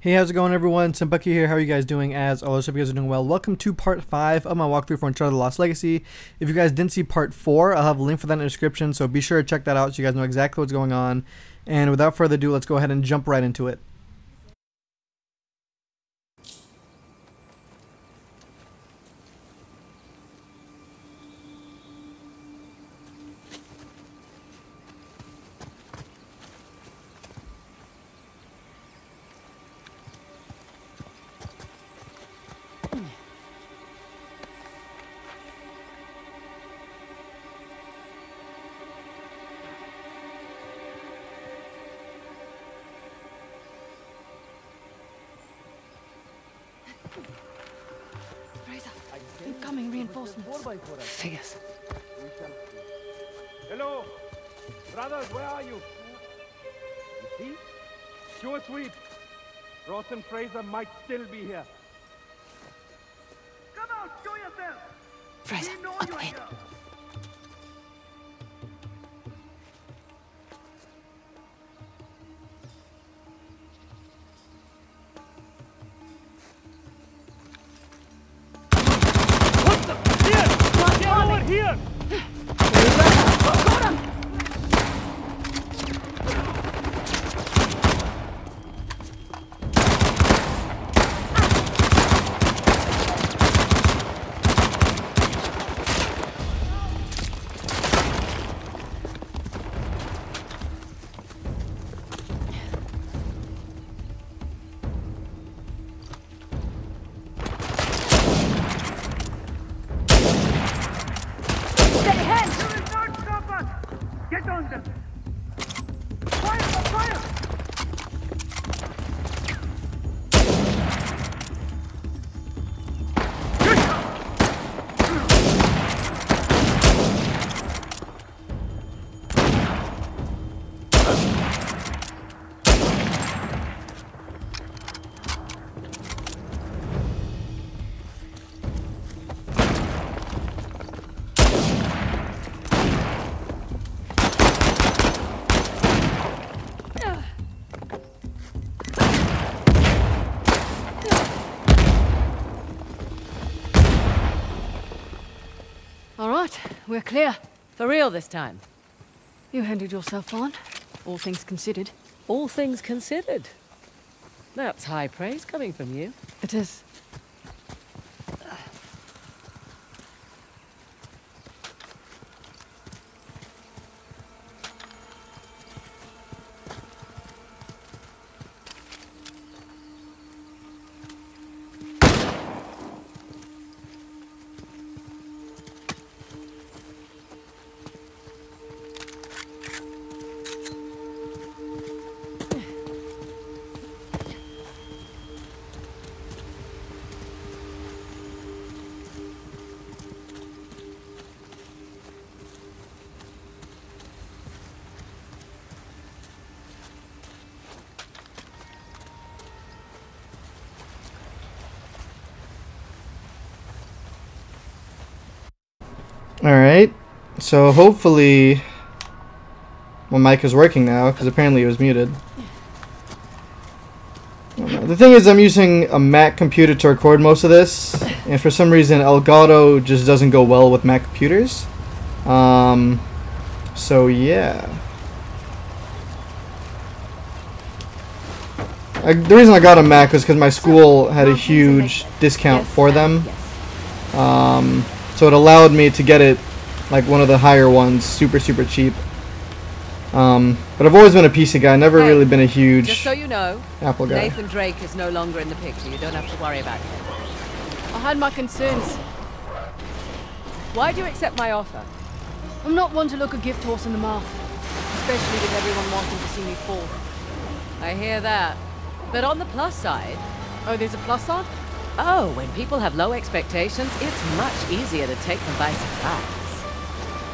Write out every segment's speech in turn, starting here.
Hey, how's it going everyone? Simbucky here. How are you guys doing? As always, hope you guys are doing well. Welcome to part 5 of my walkthrough for Uncharted Lost Legacy. If you guys didn't see part 4, I'll have a link for that in the description, so be sure to check that out so you guys know exactly what's going on. And without further ado, let's go ahead and jump right into it. Fraser, incoming reinforcements. Figures. Hello, brothers, where are you? You see? Sure sweep. Ross and Fraser might still be here. Come out, show yourself. Fraser, up ahead. We're clear. For real this time. You handed yourself on, all things considered. All things considered? That's high praise coming from you. It is. Alright, so hopefully my mic is working now, because apparently it was muted. The thing is, I'm using a Mac computer to record most of this, and for some reason Elgato just doesn't go well with Mac computers. So yeah. The reason I got a Mac was because my school had a huge discount for them. So it allowed me to get it, like, one of the higher ones, super cheap. But I've always been a PC guy, never really been a huge just so you know, Apple guy. Nathan Drake is no longer in the picture, you don't have to worry about him. I had my concerns. Why do you accept my offer? I'm not one to look a gift horse in the mouth, especially with everyone wanting to see me fall. I hear that. But on the plus side... Oh, there's a plus side? Oh, when people have low expectations, it's much easier to take them by surprise.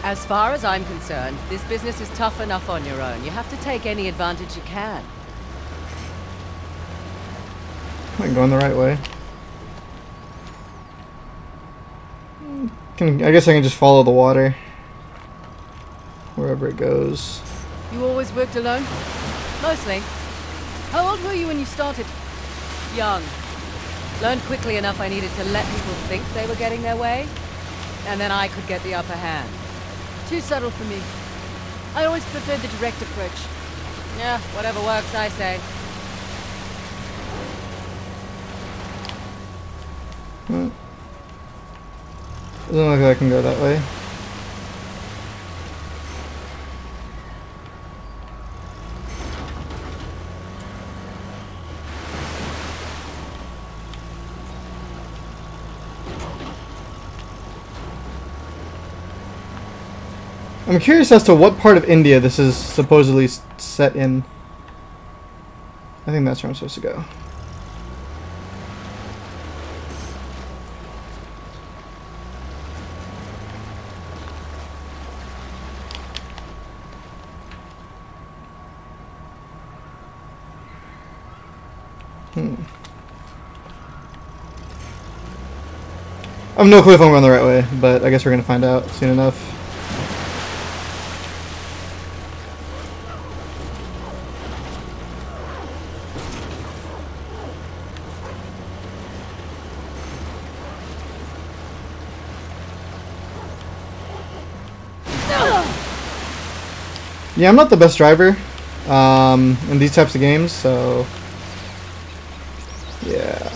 As far as I'm concerned, this business is tough enough on your own. You have to take any advantage you can. I'm going the right way. I guess I can just follow the water. Wherever it goes. You always worked alone? Mostly. How old were you when you started? young. Learned quickly enough I needed to let people think they were getting their way, and then I could get the upper hand. Too subtle for me. I always preferred the direct approach. Yeah, whatever works, I say. Hmm. Doesn't look like I can go that way. I'm curious as to what part of India this is supposedly set in. I think that's where I'm supposed to go. I have no clue if I'm going the right way, but I guess we're going to find out soon enough. Yeah, I'm not the best driver in these types of games, so yeah.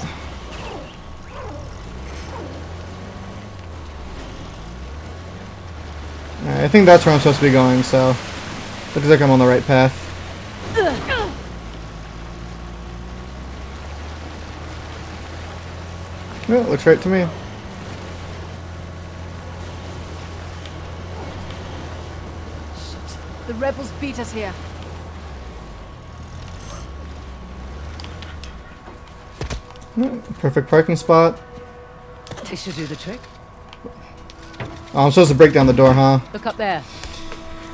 Alright, I think that's where I'm supposed to be going, so looks like I'm on the right path. Well, it looks right to me. The rebels beat us here. Perfect parking spot. They should do the trick. Oh, I'm supposed to break down the door, huh? Look up there.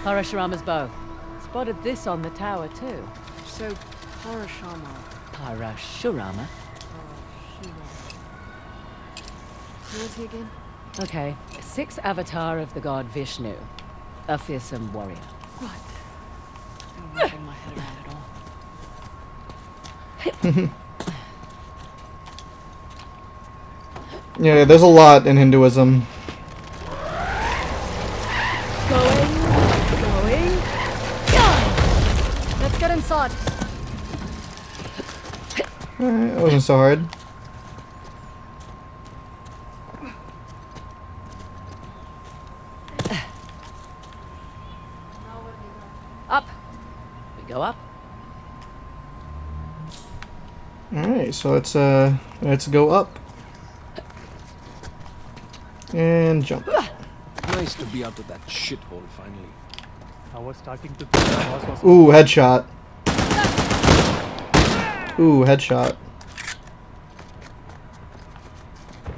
Parashurama's bow. Spotted this on the tower, too. So, Parashurama? Who is he again? Okay. Sixth avatar of the god Vishnu. A fearsome warrior. Right. I'm not getting my head around at all. Yeah, there's a lot in Hinduism. Going. Yeah. Let's get inside. Alright, it wasn't so hard. Up. We go up. Alright, so let's go up. And jump. Nice to be out of that shithole finally. I was starting to think I was. Ooh, headshot. Ooh, headshot.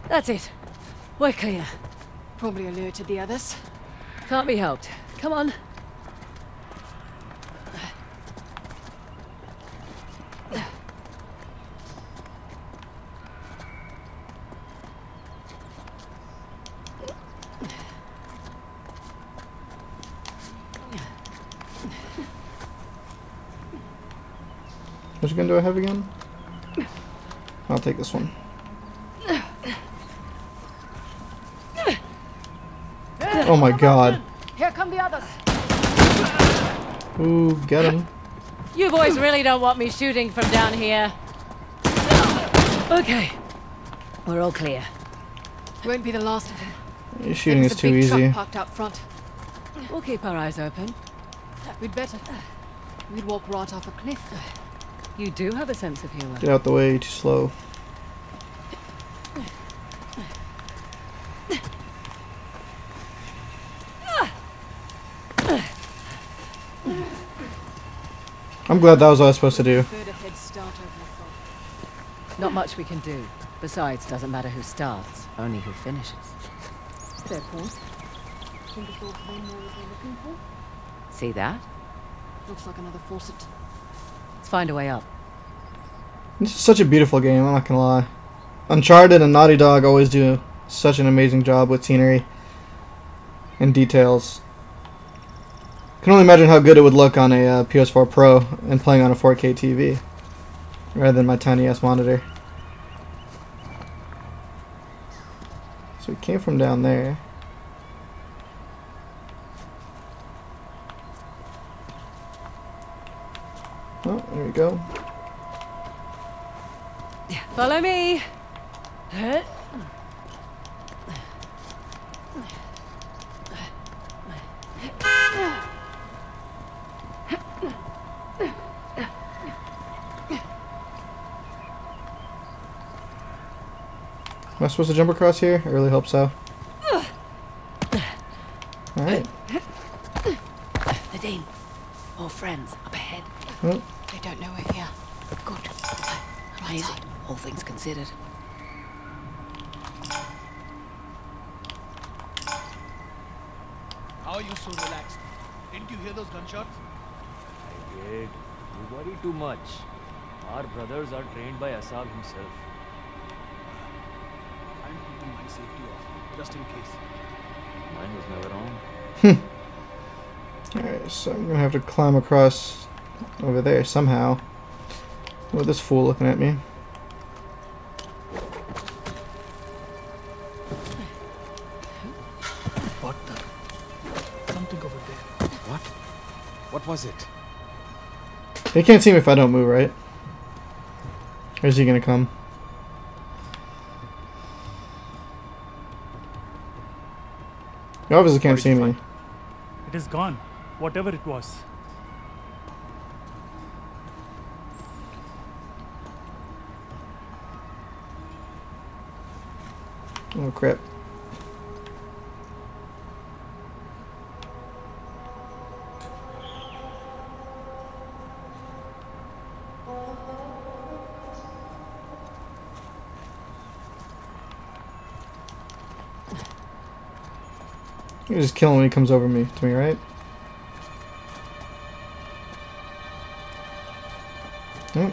That's it. We're clear. Probably alerted the others. Can't be helped. Come on. Which gun do I have again? I'll take this one. Oh my god. Here come the others. Ooh, get him. You boys really don't want me shooting from down here. Okay. We're all clear. Won't be the last of them. Your shooting is too easy. Parked out front. We'll keep our eyes open. We'd better. We'd walk right off a cliff. You do have a sense of humor. Get out the way, too slow. I'm glad that was what I was supposed to do. Not much we can do. Besides, doesn't matter who starts, only who finishes. Fair point. See that? Looks like another faucet. Let's find a way up. This is such a beautiful game, I'm not gonna lie. Uncharted and Naughty Dog always do such an amazing job with scenery and details. Can only imagine how good it would look on a PS4 Pro and playing on a 4K TV. rather than my tiny ass monitor. So it came from down there. Oh, there we go. Follow me. Am I supposed to jump across here? I really hope so. Alright. The Dean. More friends up ahead. Oh. They don't know we're here. Good. Amazing. All things considered. How are you so relaxed? Didn't you hear those gunshots? I did. You worry too much. Our brothers are trained by Asar himself. Safety off, just in case. Mine was never on. Alright, so I'm gonna have to climb across over there somehow. Look at this fool looking at me. What the? Something over there. What? What was it? They can't see me if I don't move, right? Or is he gonna come? You obviously can't see me. It is gone, whatever it was. Oh crap. You just kill him when he comes over me, right? Yep.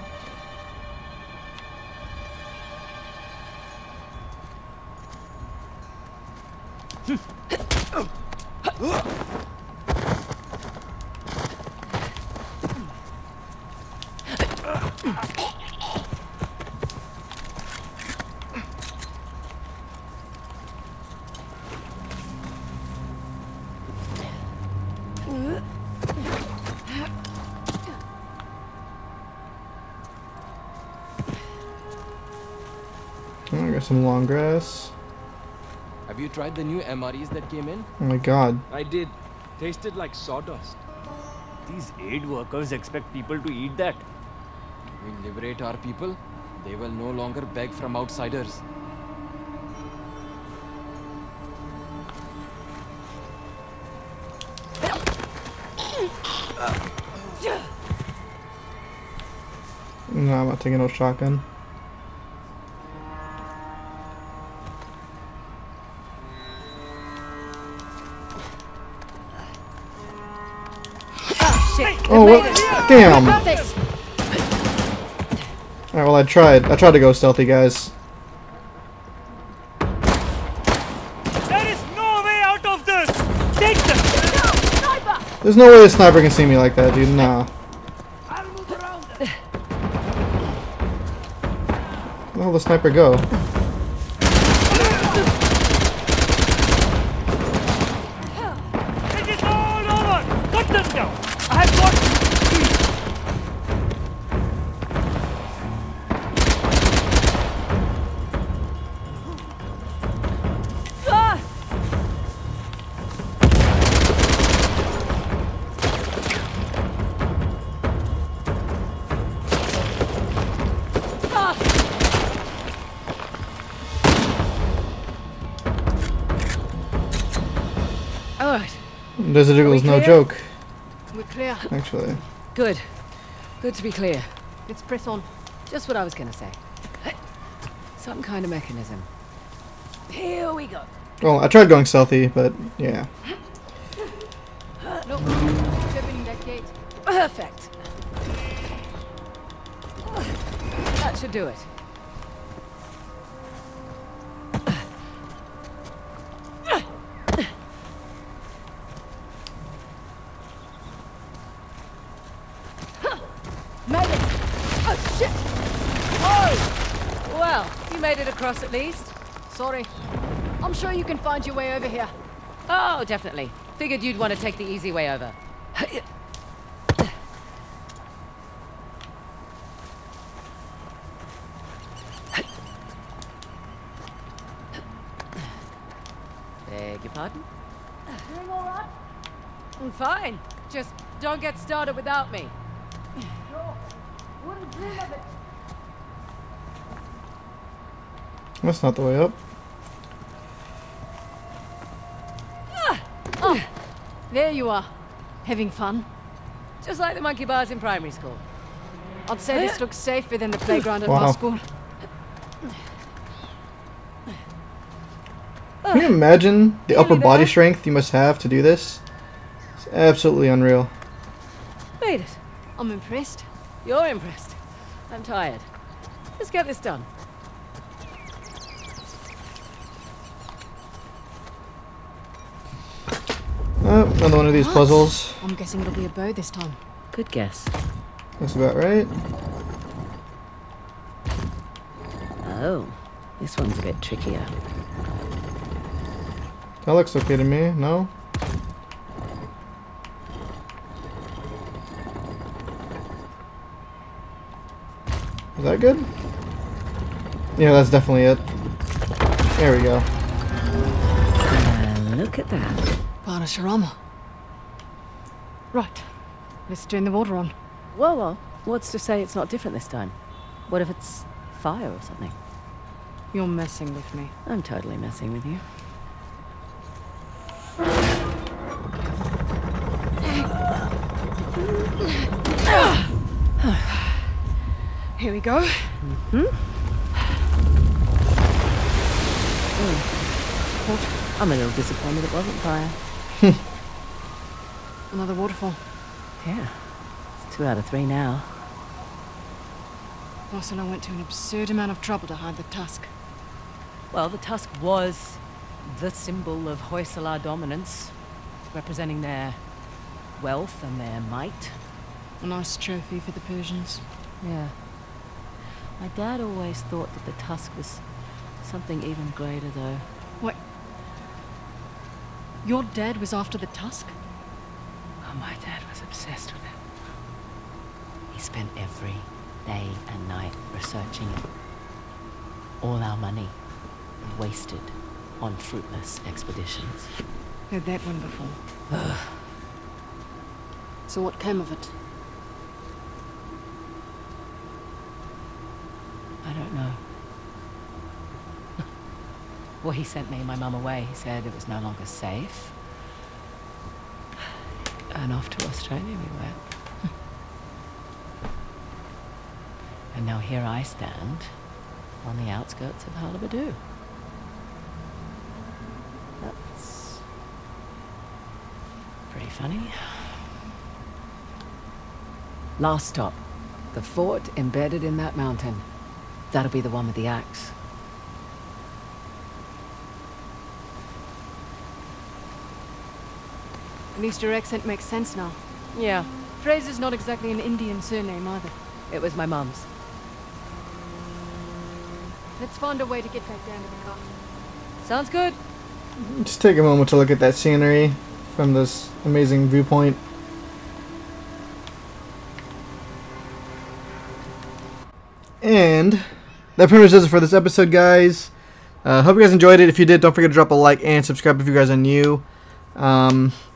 I got some long grass. Have you tried the new MREs that came in? Oh my god. I did. Tasted like sawdust. These aid workers expect people to eat that. We liberate our people, they will no longer beg from outsiders. No, I'm not taking no shotgun. Oh, what? Damn! Alright, well, I tried to go stealthy, guys. There is no way out of this! Take them! No, there's no way the sniper can see me like that, dude. Nah. I'll move around. Where the hell did the sniper go? Desert Eagle is no joke. We're clear. Actually. Good. Good to be clear. Let's press on. Just what I was gonna say. Some kind of mechanism. Here we go. Well, I tried going stealthy, but yeah. Nope. Opening that gate. Perfect. That should do it. Shit! Well, you made it across at least. Sorry. I'm sure you can find your way over here. Oh, definitely. Figured you'd want to take the easy way over. Beg your pardon? Doing all right? I'm fine. Just don't get started without me. Sure. Wouldn't dream of it. That's not the way up. Oh, there you are. Having fun? Just like the monkey bars in primary school. I'd say this looks safer than the playground at my school. Can you imagine the upper body strength you must have to do this? It's absolutely unreal. Made it. I'm impressed. You're impressed. I'm tired. Let's get this done. Oh, another one of these puzzles. I'm guessing it'll be a bow this time. Good guess. That's about right. Oh, this one's a bit trickier. That looks okay to me, no? Is that good? Yeah, that's definitely it. There we go. Look at that. Parashurama. Right. Let's turn the water on. Whoa, whoa. What's to say it's not different this time? What if it's fire or something? You're messing with me. I'm totally messing with you. Here we go. Mm-hmm. I'm a little disappointed it wasn't fire. Another waterfall. Yeah. It's 2 out of 3 now. Hoysala went to an absurd amount of trouble to hide the tusk. Well, the tusk was the symbol of Hoysala dominance, representing their wealth and their might. A nice trophy for the Persians. Yeah. My dad always thought that the tusk was something even greater, though. What? Your dad was after the tusk? Oh, my dad was obsessed with it. He spent every day and night researching it. All our money wasted on fruitless expeditions. Heard that one before. Ugh. So what came of it? I don't know. Well, he sent me and my mum away. He said it was no longer safe. And off to Australia we went. And now here I stand on the outskirts of Halabadoo. That's pretty funny. Last stop. The fort embedded in that mountain. That'll be the one with the axe. At least your accent makes sense now. Yeah. Fraser's not exactly an Indian surname either. It was my mum's. Let's find a way to get back down to the car. Sounds good. Just take a moment to look at that scenery from this amazing viewpoint. And that pretty much does it for this episode, guys. Hope you guys enjoyed it. If you did, don't forget to drop a like and subscribe if you guys are new.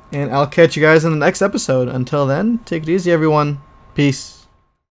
And I'll catch you guys in the next episode. Until then, take it easy, everyone. Peace.